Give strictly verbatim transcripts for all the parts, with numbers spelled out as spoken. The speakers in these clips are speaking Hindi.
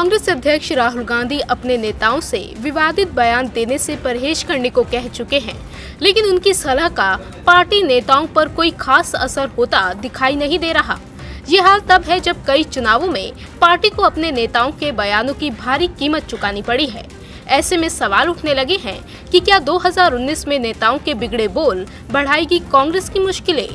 कांग्रेस अध्यक्ष राहुल गांधी अपने नेताओं से विवादित बयान देने से परहेज करने को कह चुके हैं, लेकिन उनकी सलाह का पार्टी नेताओं पर कोई खास असर होता दिखाई नहीं दे रहा। ये हाल तब है जब कई चुनावों में पार्टी को अपने नेताओं के बयानों की भारी कीमत चुकानी पड़ी है। ऐसे में सवाल उठने लगे हैं कि क्या दो हज़ार उन्नीस में नेताओं के बिगड़े बोल बढ़ाएगी कांग्रेस की मुश्किलें?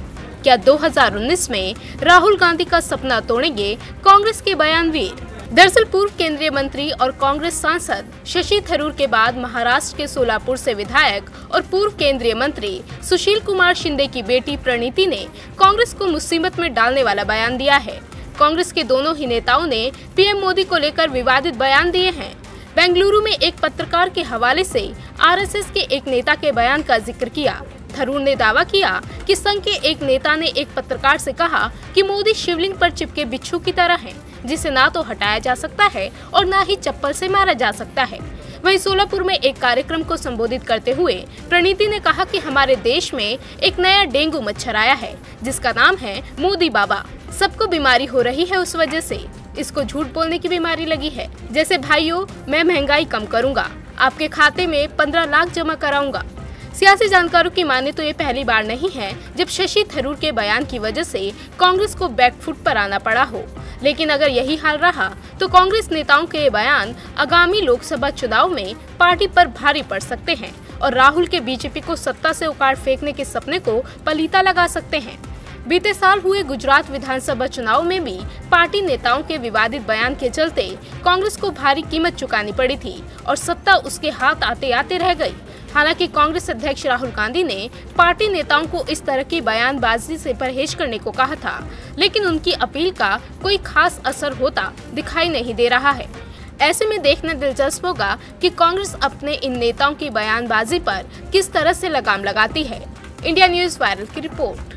क्या दो हज़ार उन्नीस में राहुल गांधी का सपना तोड़ेंगे कांग्रेस के बयानवीर? दरअसल पूर्व केंद्रीय मंत्री और कांग्रेस सांसद शशि थरूर के बाद महाराष्ट्र के सोलापुर से विधायक और पूर्व केंद्रीय मंत्री सुशील कुमार शिंदे की बेटी प्रणीति ने कांग्रेस को मुसीबत में डालने वाला बयान दिया है। कांग्रेस के दोनों ही नेताओं ने पीएम मोदी को लेकर विवादित बयान दिए हैं। बेंगलुरु में एक पत्रकार के हवाले से आरएसएस के एक नेता के बयान का जिक्र किया। थरूर ने दावा किया कि संघ के एक नेता ने एक पत्रकार से कहा कि मोदी शिवलिंग पर चिपके बिच्छू की तरह हैं, जिसे ना तो हटाया जा सकता है और ना ही चप्पल से मारा जा सकता है। वहीं सोलापुर में एक कार्यक्रम को संबोधित करते हुए प्रणीति ने कहा कि हमारे देश में एक नया डेंगू मच्छर आया है, जिसका नाम है मोदी बाबा। सबको बीमारी हो रही है, उस वजह से इसको झूठ बोलने की बीमारी लगी है। जैसे भाइयों, मैं महंगाई कम करूँगा, आपके खाते में पंद्रह लाख जमा कराऊंगा। सियासी जानकारों की माने तो ये पहली बार नहीं है जब शशि थरूर के बयान की वजह से कांग्रेस को बैकफुट पर आना पड़ा हो, लेकिन अगर यही हाल रहा तो कांग्रेस नेताओं के ये बयान आगामी लोकसभा चुनाव में पार्टी पर भारी पड़ सकते हैं और राहुल के बीजेपी को सत्ता से उखाड़ फेंकने के सपने को पलीता लगा सकते हैं। बीते साल हुए गुजरात विधानसभा चुनाव में भी पार्टी नेताओं के विवादित बयान के चलते कांग्रेस को भारी कीमत चुकानी पड़ी थी और सत्ता उसके हाथ आते आते रह गई। हालांकि कांग्रेस अध्यक्ष राहुल गांधी ने पार्टी नेताओं को इस तरह की बयानबाजी से परहेज करने को कहा था, लेकिन उनकी अपील का कोई खास असर होता दिखाई नहीं दे रहा है। ऐसे में देखना दिलचस्प होगा कि कांग्रेस अपने इन नेताओं की बयानबाजी पर किस तरह से लगाम लगाती है। इंडिया न्यूज़ वायरल की रिपोर्ट।